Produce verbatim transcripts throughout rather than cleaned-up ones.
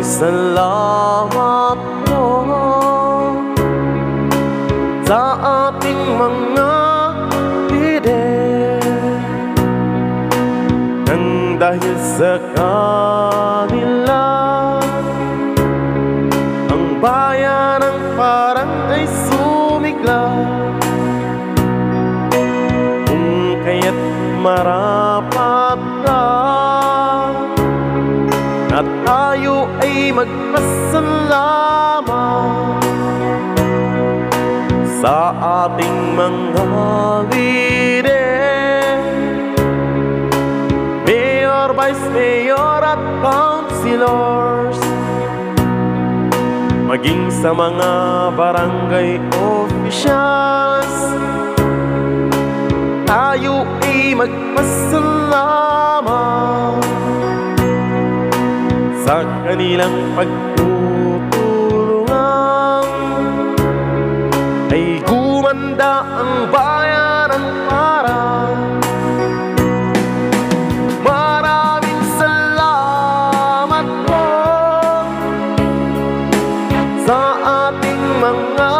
Selamatmu saating mga ide, nang dahil sa kanila ang bayan ang parang ay sumigla, kung kaya't marapat ka at tayo ay magpasalamat sa ating mga lider, Mayor, Vice Mayor at Councilors, maging sa mga barangay officials, tayo ay magpasalamat sa kanilang pagtutulungan, ay gumanda ang bayan ng parang. Maraming salamat po sa ating mga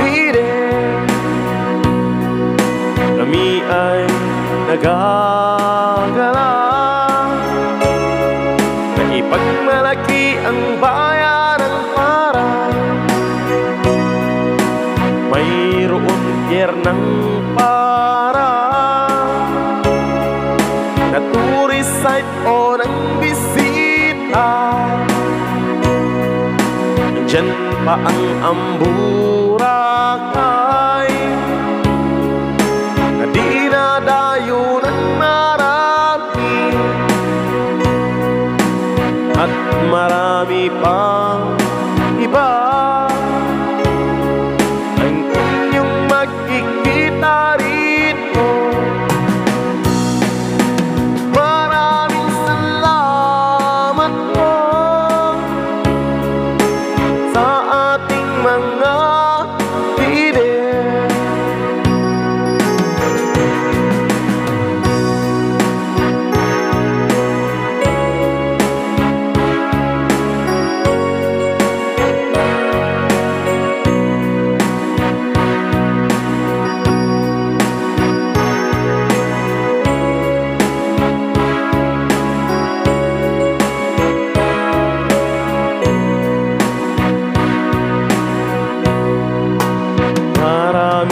lider. Kami ay nagagala pagmalaki ang bayan ng parang. Mayroon tiernang parang na tourist site o ng bisita. Diyan pa ang Amburakay na di nadayo ng marami, at marami pang iba ang inyong magkikita rito. Maraming salamat po sa ating mga lider.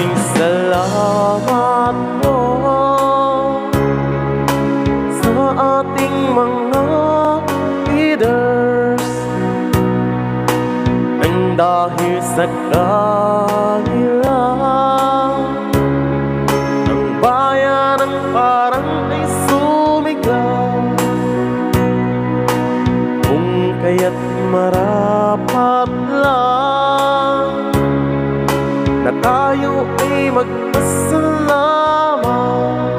Maraming salamat po sa ating mga leaders, nang dahil sa kanila ang bayan ang parang ay sumigaw, kung kaya't marapat lang na tayo ay magpasalamat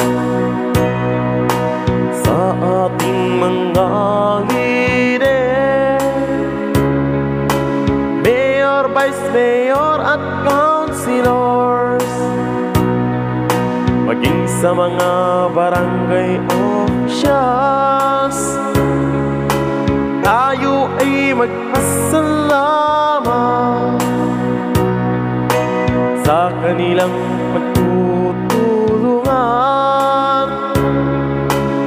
sa ating mga lider, Mayor, Vice Mayor at Councilors, maging sa mga barangay officials, tayo ay magpasalamat sa kanilang pagtutulungan,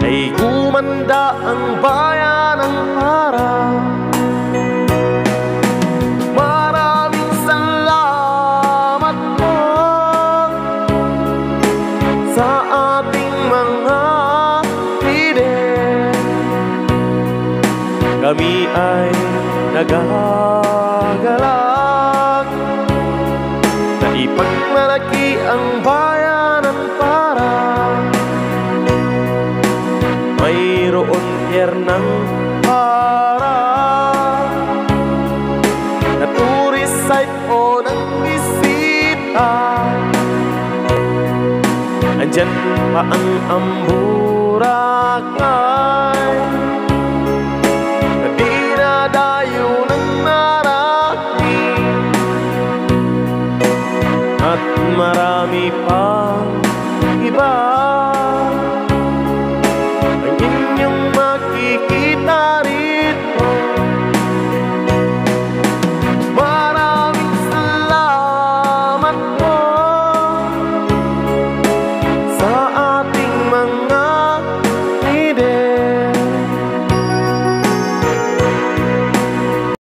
ay gumanda ang bayan ng harap. Maraming salamat po sa ating mga lider. Kami ay nagagalak pagmalaki ang bayan ng parang. Mayroon tiernang parang na tourist site o ng bisita. Andyan pa ang Amburakay na di nadayo ng marami, at marami pang iba ang